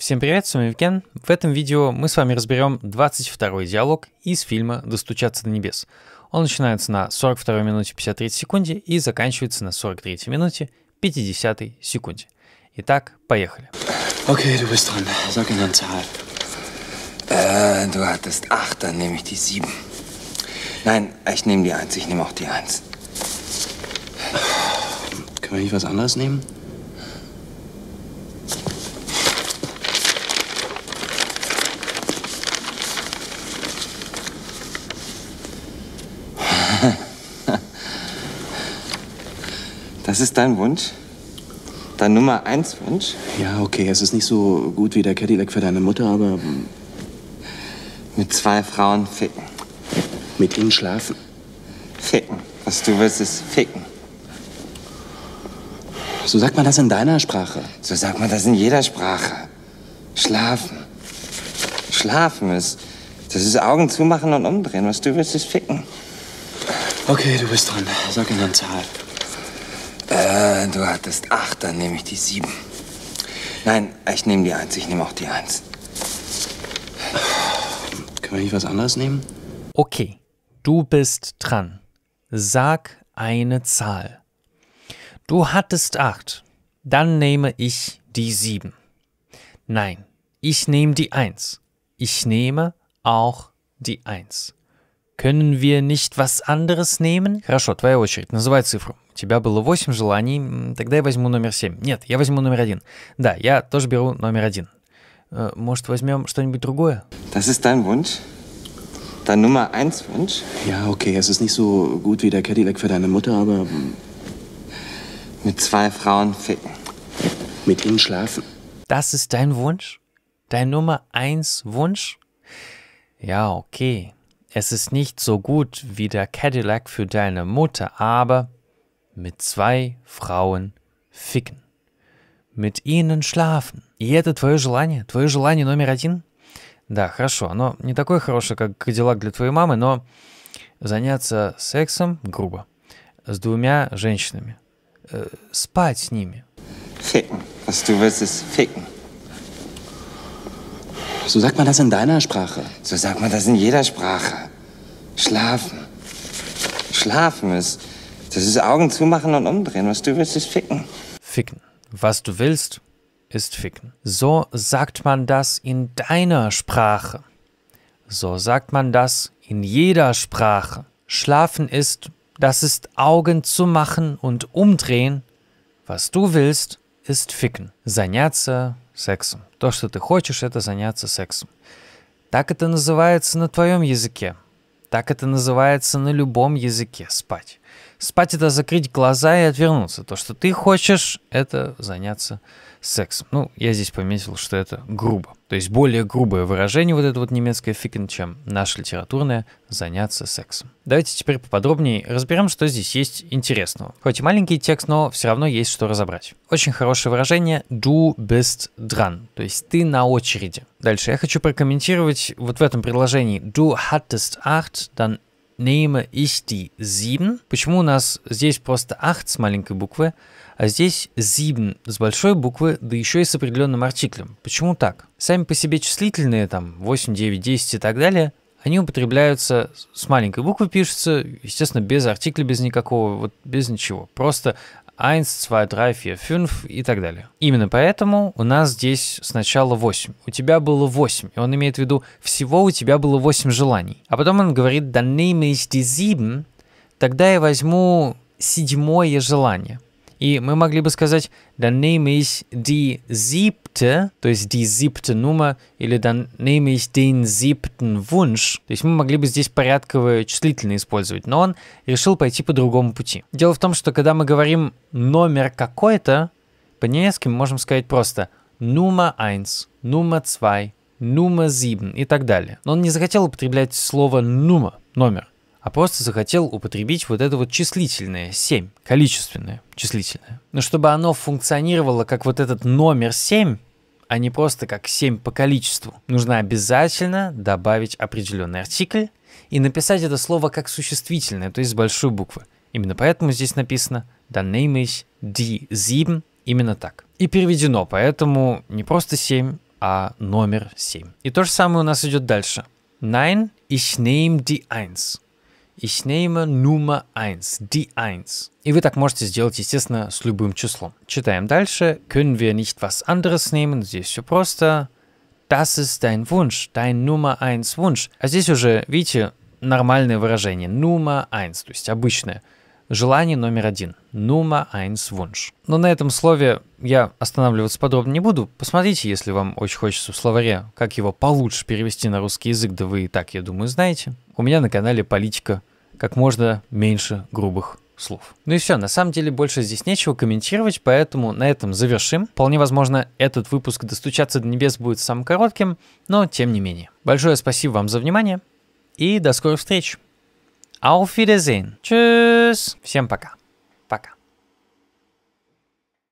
Всем привет, с вами Евген. В этом видео мы с вами разберем 22-й диалог из фильма «Достучаться до небес». Он начинается на 42-й минуте 53 секунде и заканчивается на 43-й минуте 50 секунде. Итак, поехали. Okay, du bist dran. Sag eine Zahl. Du hattest 8, dann nehme ich die 7. Nein, ich nehme die 1, ich nehme auch die 1. Können wir nicht was anderes nehmen? Das ist dein Wunsch? Dein Nummer 1 Wunsch? Ja, okay, es ist nicht so gut wie der Cadillac für deine Mutter, aber... Mit 2 Frauen ficken. Mit ihnen schlafen? Ficken. Was du willst, ist ficken. So sagt man das in deiner Sprache. So sagt man das in jeder Sprache. Schlafen. Schlafen ist... Das ist Augen zumachen und umdrehen. Was du willst, ist ficken. Okay, du bist dran. Sag ihnen eine Zahl. Du hattest 8, dann nehme ich die 7. Nein, ich nehme die 1, ich nehme auch die 1. Können wir nicht was anderes nehmen? Okay, du bist dran. Sag eine Zahl. Du hattest 8, dann nehme ich die 7. Nein, ich nehme die 1. Ich nehme auch die 1. Können wir nicht was anderes nehmen? Хорошо, твоя очередь. Называй цифру. У тебя было 8 желаний, тогда я возьму номер 7. Нет, я возьму номер 1. Да, я тоже беру номер 1. Может, возьмем что-нибудь другое? Das ist dein Wunsch? Dein Nummer 1 Wunsch? Ja, okay, es ist nicht so gut wie der Cadillac für deine Mutter, aber... Mit 2 Frauen ficken. Mit ihnen schlafen. Das ist dein Wunsch? Dein Nummer 1 Wunsch? Ja, okay. Es ist nicht so gut wie der Cadillac für deine Mutter, aber mit 2 Frauen ficken. Mit ihnen schlafen. И это твое желание? Твое желание номер 1? Да, хорошо, оно не такое хорошее, как Cadillac для твоей мамы, но заняться сексом грубо. С 2 женщинами. Спать с ними. Ficken. Was du willst, ist ficken. So sagt man das in deiner Sprache. So sagt man das in jeder Sprache. Schlafen. Schlafen ist... Das ist Augen zumachen und umdrehen. Was du willst, ist ficken. Ficken. Was du willst, ist ficken. So sagt man das in deiner Sprache. So sagt man das in jeder Sprache. Schlafen ist... Das ist Augen zumachen und umdrehen. Was du willst, ist ficken. Заняться... сексом. То, что ты хочешь, это заняться сексом. Так это называется на твоем языке. Так это называется на любом языке. Спать. Спать — это закрыть глаза и отвернуться. То, что ты хочешь, это заняться сексом. Ну, я здесь пометил, что это грубо. То есть более грубое выражение, вот это вот немецкое «ficken», чем наше литературное «заняться сексом». Давайте теперь поподробнее разберем, что здесь есть интересного. Хоть и маленький текст, но все равно есть что разобрать. Очень хорошее выражение «du bist dran», то есть «ты на очереди». Дальше я хочу прокомментировать вот в этом предложении «du hattest acht», dann nehme ich die 7. Почему у нас здесь просто 8 с маленькой буквы, а здесь 7 с большой буквы, да еще и с определенным артиклем? Почему так? Сами по себе числительные, там, 8, 9, 10 и так далее, они употребляются с маленькой буквы, пишутся, естественно, без артикля, без никакого, вот без ничего. Просто 1, 2, 3, 4, 5 и так далее. Именно поэтому у нас здесь сначала 8. У тебя было 8. И он имеет в виду, всего у тебя было 8 желаний. А потом он говорит, dann nehme ich die 7, тогда я возьму 7-е желание. И мы могли бы сказать, dann nehme ich die 7, то есть die 7 Nummer, или dann nehme ich den 7 Wunsch. То есть мы могли бы здесь порядковое числительное использовать, но он решил пойти по другому пути. Дело в том, что когда мы говорим номер какой-то, по-немецки мы можем сказать просто Nummer 1, Nummer 2, Nummer 7 и так далее. Но он не захотел употреблять слово Nummer, номер, а просто захотел употребить вот это вот числительное, 7, количественное числительное. Но чтобы оно функционировало как вот этот номер 7, а не просто как 7 по количеству, нужно обязательно добавить определенный артикль и написать это слово как существительное, то есть с большой буквы. Именно поэтому здесь написано dann nehme ich die 7, именно так. И переведено, поэтому не просто 7, а номер 7. И то же самое у нас идет дальше. Nein, ich nehme die 1. Ich nehme Nummer 1, die 1. И вы так можете сделать, естественно, с любым числом. Читаем дальше. Können wir nicht was anderes nehmen? Здесь все просто. Das ist dein Wunsch, dein Nummer 1 Wunsch. А здесь уже, видите, нормальное выражение. Nummer 1, то есть обычное. Желание номер 1. Nummer 1 Wunsch. Но на этом слове я останавливаться подробно не буду. Посмотрите, если вам очень хочется в словаре, как его получше перевести на русский язык, да вы и так, я думаю, знаете. У меня на канале политика. Как можно меньше грубых слов. Ну и все, на самом деле больше здесь нечего комментировать, поэтому на этом завершим. Вполне возможно, этот выпуск «Достучаться до небес» будет самым коротким, но тем не менее. Большое спасибо вам за внимание и до скорых встреч. Auf Wiedersehen. Tschüss. Всем пока.